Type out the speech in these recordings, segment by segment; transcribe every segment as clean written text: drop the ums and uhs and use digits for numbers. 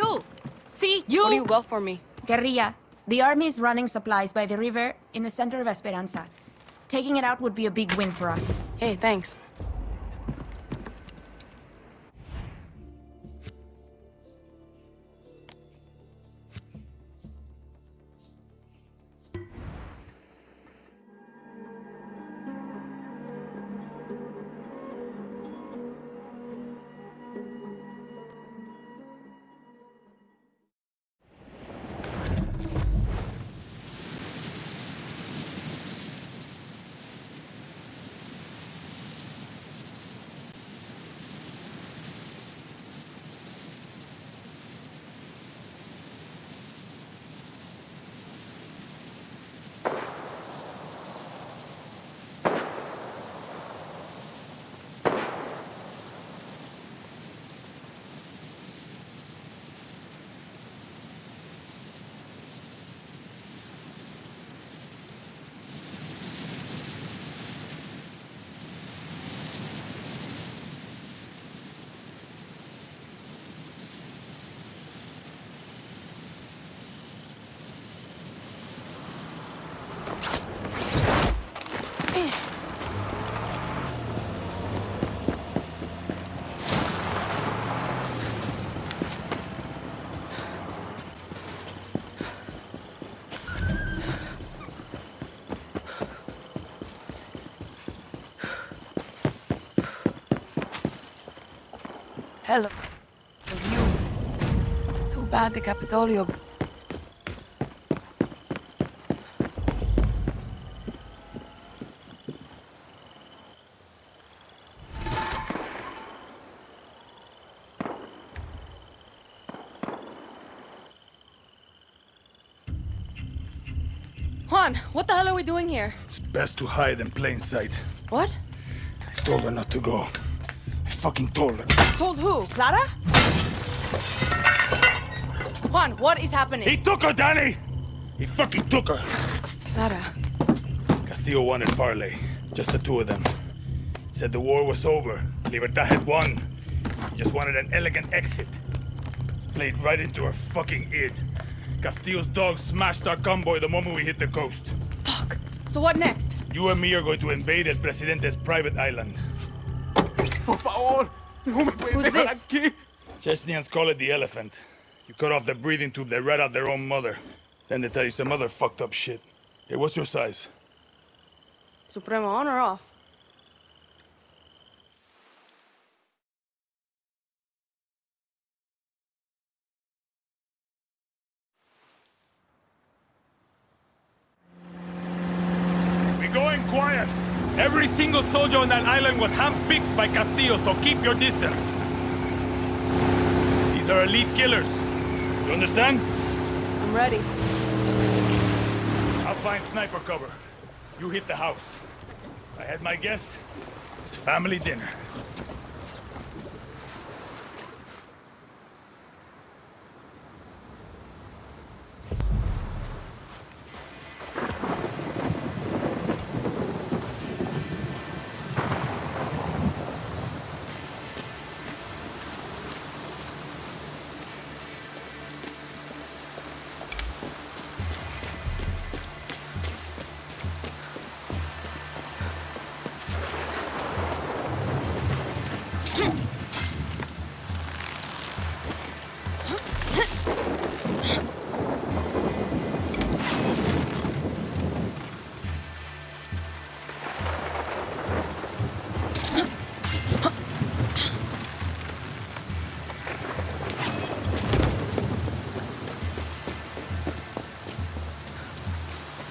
You! See, you! What do you got for me? Guerrilla. The army is running supplies by the river in the center of Esperanza. Taking it out would be a big win for us. Hey, thanks. Hello. You. Too bad the Capitolio. Juan, what the hell are we doing here? It's best to hide in plain sight. What? I told her not to go. Fucking told her. Told who? Clara? Juan, what is happening? He took her, Dani! He fucking took her! Clara. Castillo wanted parley. Just the two of them. Said the war was over. Libertad had won. He just wanted an elegant exit. Played right into her fucking id. Castillo's dog smashed our convoy the moment we hit the coast. Fuck. So what next? You and me are going to invade El Presidente's private island. Por favor, no me pueden dejar aquí. Chechnyans call it the Elephant. You cut off the breathing tube, they rat out their own mother. Then they tell you some other fucked up shit. Hey, what's your size? Supremo, on or off? We're going quiet. Every single soldier on that island was handpicked by Castillo, so keep your distance. These are elite killers. You understand? I'm ready. I'll find sniper cover. You hit the house. I had my guess. It's family dinner.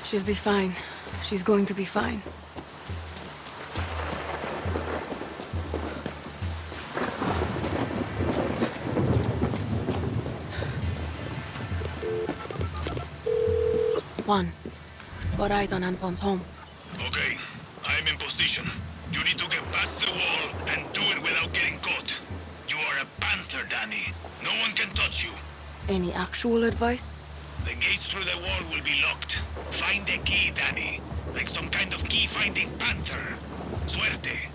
She'll be fine. She's going to be fine. Juan, got eyes on Anton's home. Okay, I'm in position. You need to get past the wall and do it without getting caught. You are a panther, Dani. No one can touch you. Any actual advice? The gates through the wall will be locked. Find a key, Dani. Like some kind of key-finding panther. Suerte.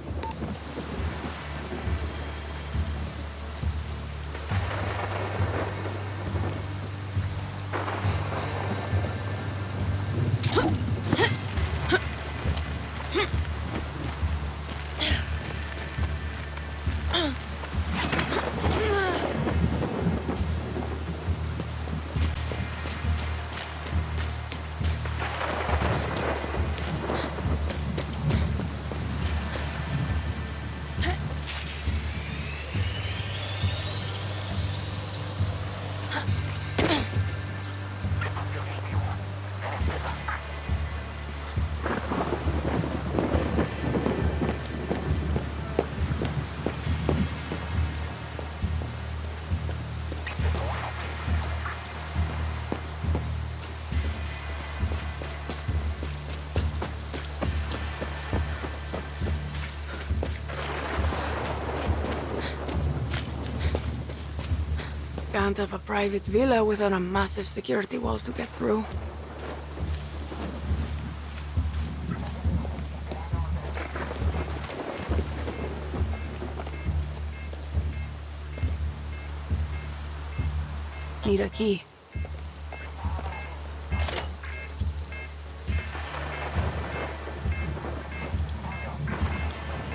Can't have a private villa without a massive security wall to get through. Need a key.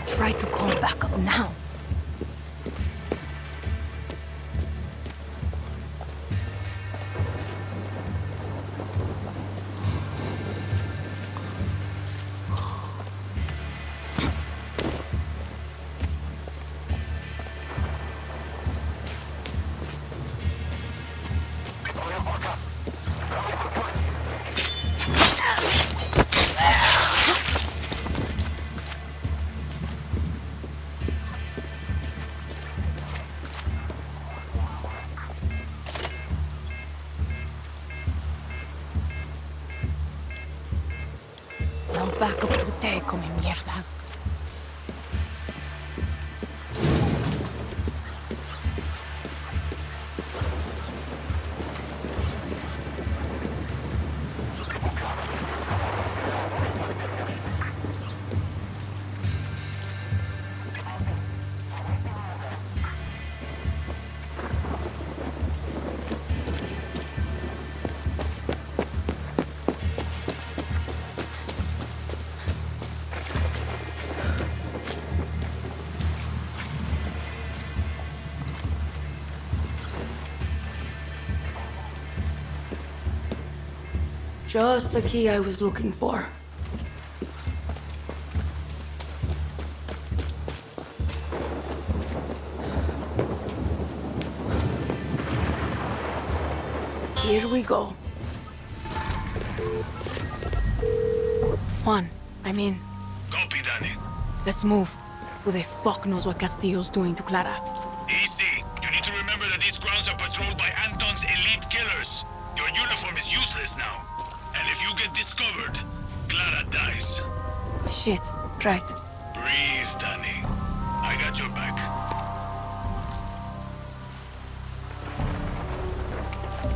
Try to call back up now. Just the key I was looking for. Here we go. Juan, I'm in. Copy, Dani. Let's move. Who the fuck knows what Castillo's doing to Clara? Easy. You need to remember that these grounds are patrolled by Anton's elite killers. Your uniform is useless now. If you get discovered, Clara dies. Shit, right. Breathe, Dani. I got your back.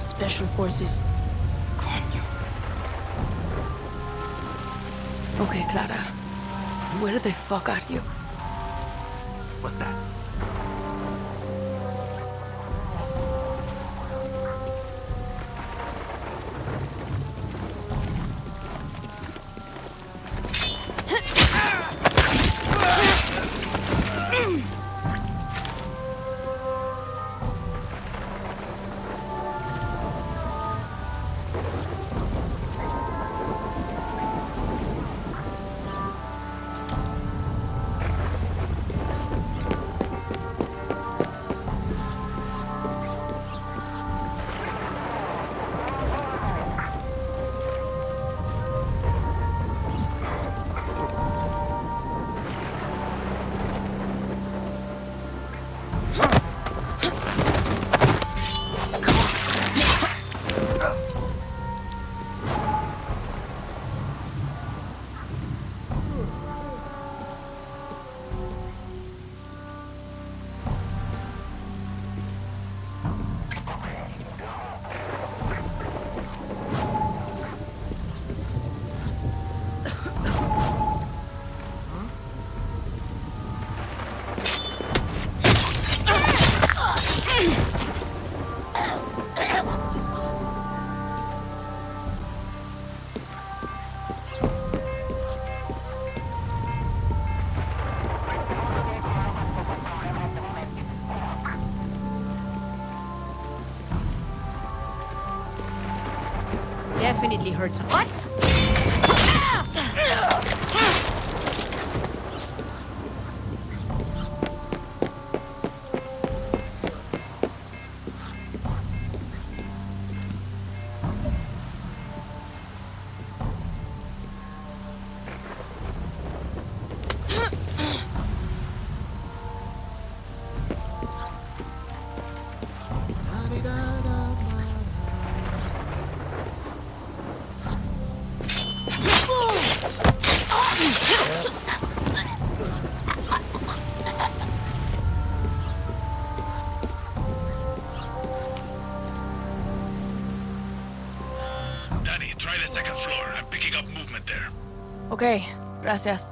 Special forces. Coño. Okay, Clara. Where the fuck are you? What's that? Definitely hurts. What? there. Okay, gracias.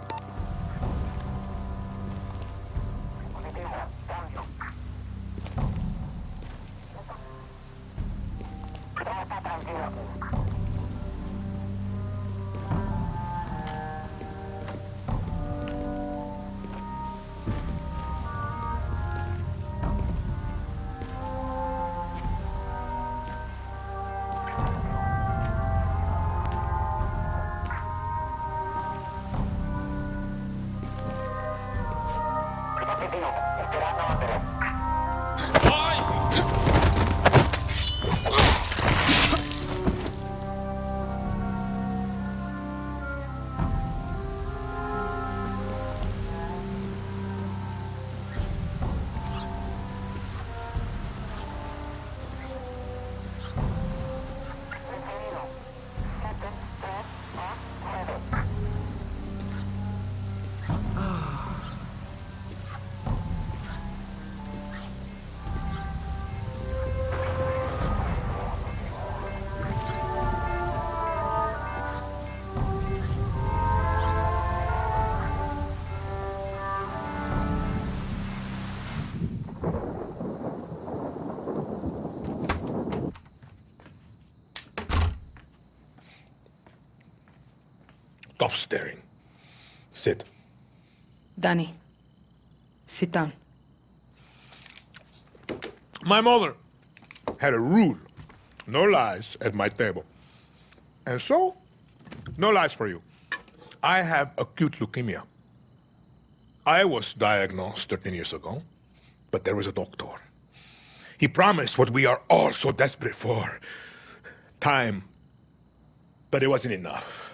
Stop staring. Sit. Dani, sit down. My mother had a rule. No lies at my table. And so, no lies for you. I have acute leukemia. I was diagnosed 13 years ago, but there was a doctor. He promised what we are all so desperate for. Time. But it wasn't enough.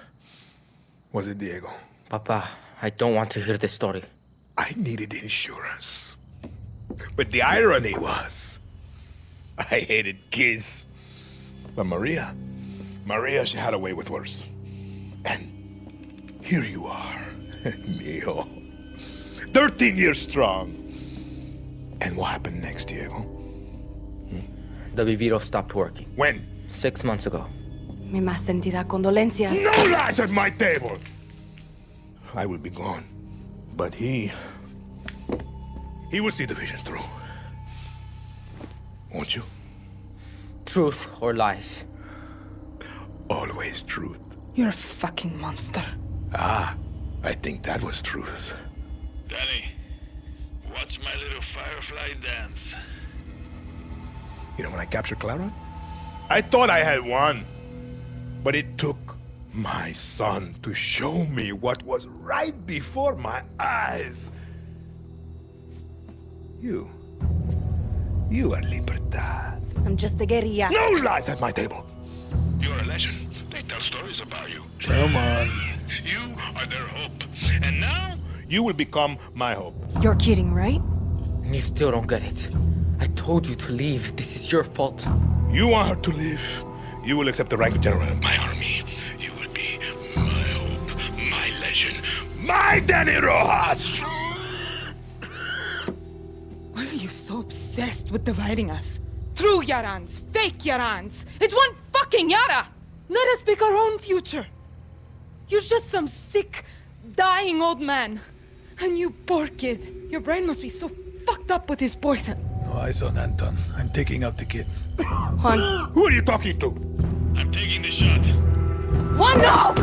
Was it Diego? Papa, I don't want to hear this story. I needed insurance. But the irony was, I hated kids. But Maria, she had a way with worse. And here you are, Mio. 13 years strong. And what happened next, Diego? The Viviro stopped working. When? 6 months ago. Mi más sentida condolencias. No lies at my table! I will be gone. But he will see the vision through. Won't you? Truth or lies? Always truth. You're a fucking monster. Ah, I think that was truth. Danny, watch my little firefly dance. You know, when I captured Clara, I thought I had won. But it took my son to show me what was right before my eyes. You are Libertad. I'm just a guerrilla. No lies at my table. You're a legend. They tell stories about you. Come on. You are their hope. And now you will become my hope. You're kidding, right? You still don't get it. I told you to leave. This is your fault. You want her to leave? You will accept the rank of general. My army. You will be my hope, my legend, my Dani Rojas! Why are you so obsessed with dividing us? True Yarans, fake Yarans. It's one fucking Yara! Let us pick our own future. You're just some sick, dying old man. And you poor kid. Your brain must be so fucked up with his poison. No eyes on Anton. I'm taking out the kid. Juan. Who are you talking to? I'm taking the shot. Juan, no!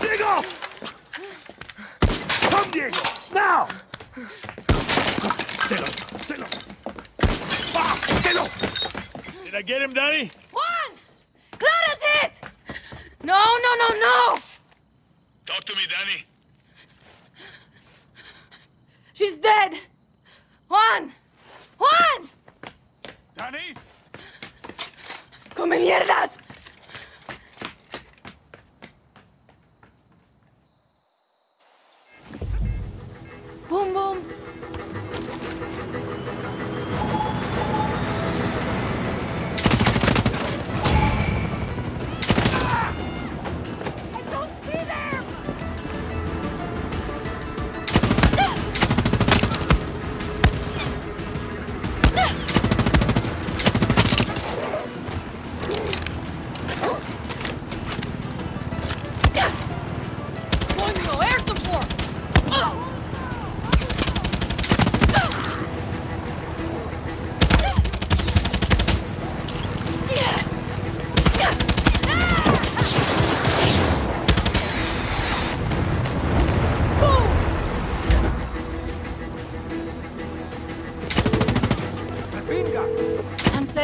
Diego! Come, Diego! Now! Stay low. Stay low. Ah, stay low. Did I get him, Danny? Clara's hit! No, no, no, no! Talk to me, Danny. She's dead! Juan! Juan! Danny? Come mierdas! Boom, boom.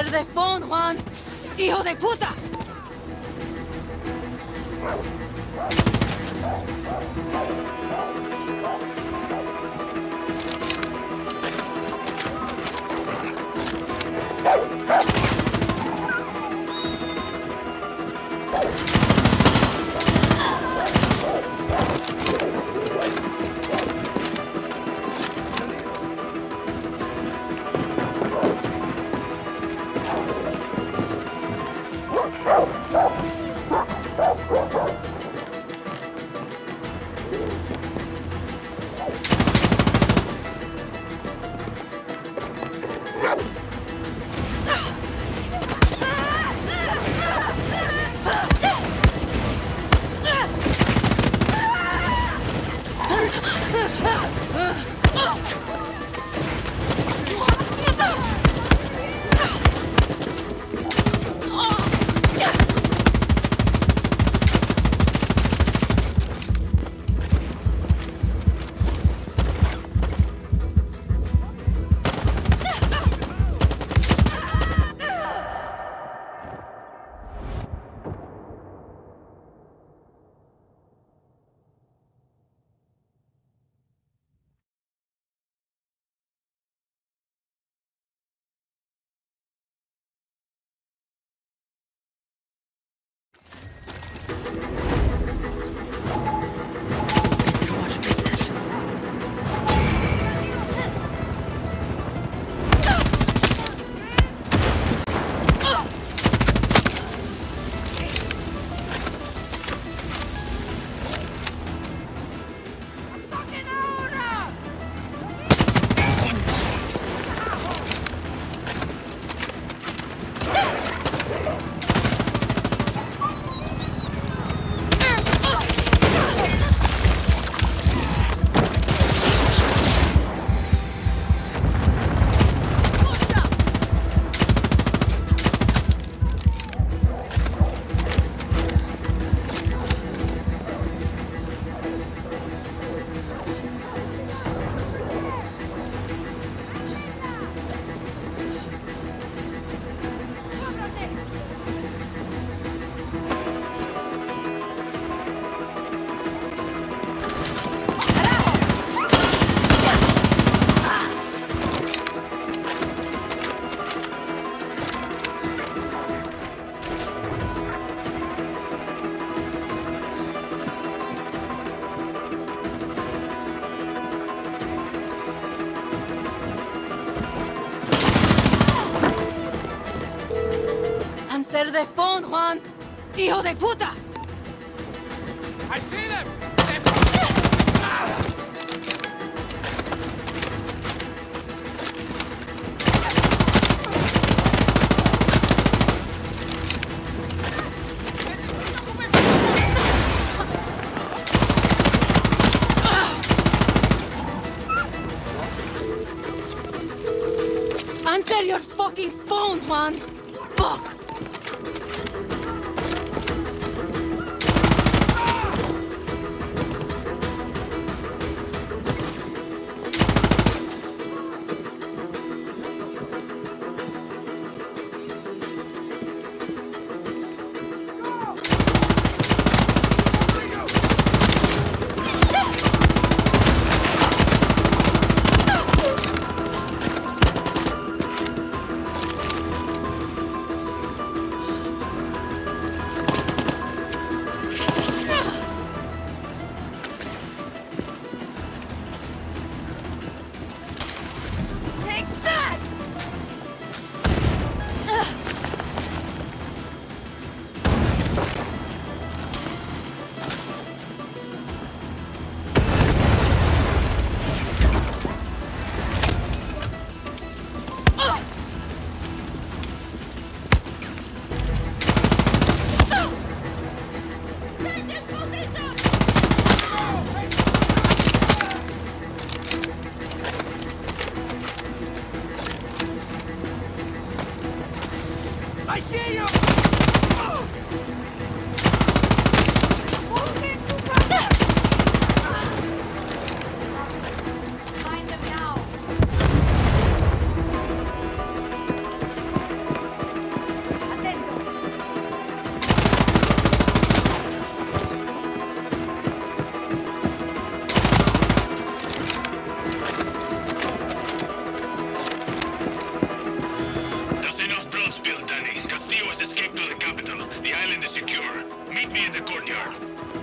Answer the phone, Juan. Hijo de puta. The phone, Juan. Hijo de puta. I see them. Answer your fucking phone, Juan. Fuck.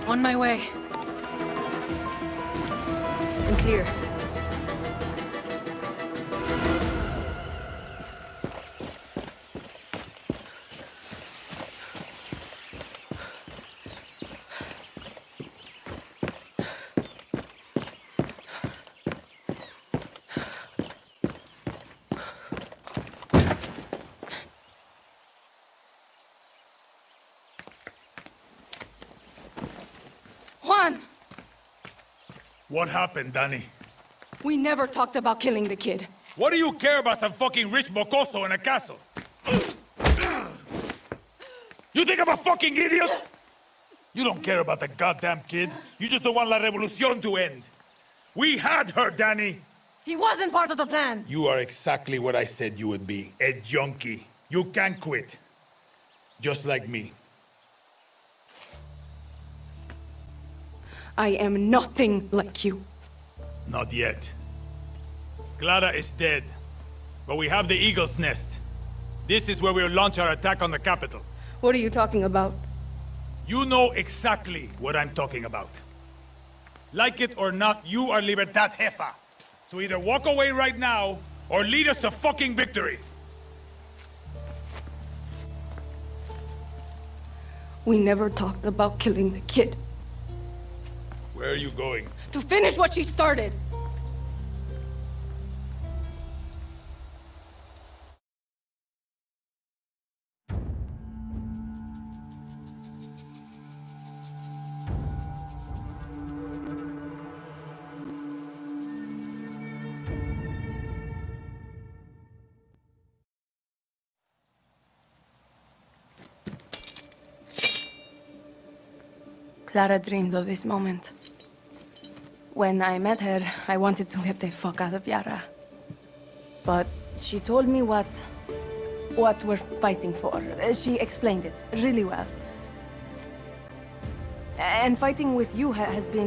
On my way. I'm clear. What happened, Dani? We never talked about killing the kid. What do you care about some fucking rich mocoso in a castle? You think I'm a fucking idiot? You don't care about the goddamn kid. You just don't want La Revolución to end. We had her, Dani. He wasn't part of the plan. You are exactly what I said you would be. A junkie. You can't quit. Just like me. I am nothing like you. Not yet. Clara is dead, but we have the Eagle's Nest. This is where we'll launch our attack on the capital. What are you talking about? You know exactly what I'm talking about. Like it or not, you are Libertad Jefa. So either walk away right now, or lead us to fucking victory. We never talked about killing the kid. Where are you going? To finish what she started! Clara dreamed of this moment. When I met her, I wanted to get the fuck out of Yara. But she told me what we're fighting for. She explained it really well. And fighting with you has been